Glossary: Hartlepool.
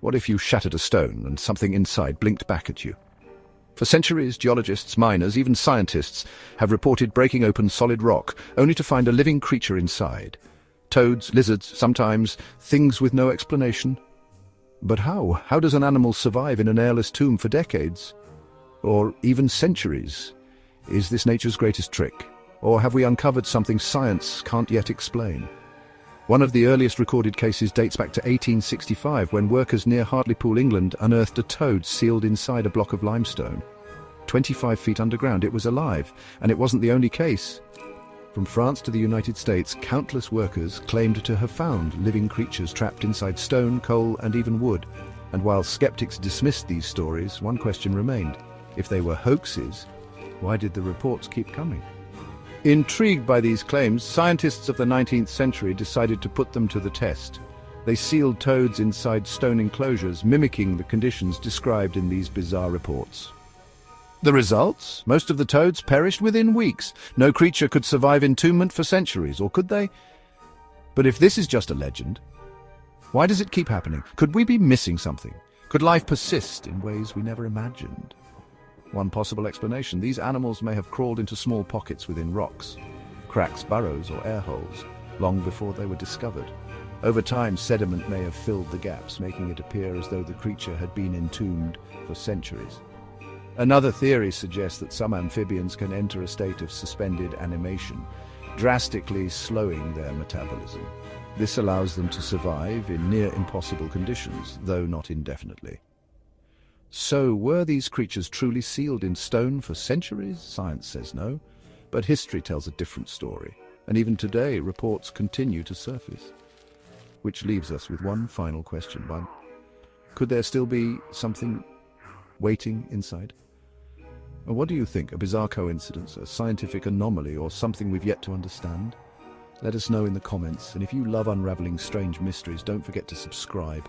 What if you shattered a stone and something inside blinked back at you? For centuries, geologists, miners, even scientists have reported breaking open solid rock only to find a living creature inside. Toads, lizards, sometimes things with no explanation. But how? How does an animal survive in an airless tomb for decades? Or even centuries? Is this nature's greatest trick? Or have we uncovered something science can't yet explain? One of the earliest recorded cases dates back to 1865, when workers near Hartlepool, England, unearthed a toad sealed inside a block of limestone. 25 feet underground, it was alive, and it wasn't the only case. From France to the United States, countless workers claimed to have found living creatures trapped inside stone, coal, and even wood. And while skeptics dismissed these stories, one question remained. If they were hoaxes, why did the reports keep coming? Intrigued by these claims, scientists of the 19th century decided to put them to the test. They sealed toads inside stone enclosures, mimicking the conditions described in these bizarre reports. The results? Most of the toads perished within weeks. No creature could survive entombment for centuries, or could they? But if this is just a legend, why does it keep happening? Could we be missing something? Could life persist in ways we never imagined? One possible explanation: these animals may have crawled into small pockets within rocks, cracks, burrows, or air holes, long before they were discovered. Over time, sediment may have filled the gaps, making it appear as though the creature had been entombed for centuries. Another theory suggests that some amphibians can enter a state of suspended animation, drastically slowing their metabolism. This allows them to survive in near impossible conditions, though not indefinitely. So, were these creatures truly sealed in stone for centuries? Science says no, but history tells a different story. And even today, reports continue to surface. Which leaves us with one final question. Could there still be something waiting inside? And what do you think? A bizarre coincidence, a scientific anomaly, or something we've yet to understand? Let us know in the comments, and if you love unraveling strange mysteries, don't forget to subscribe.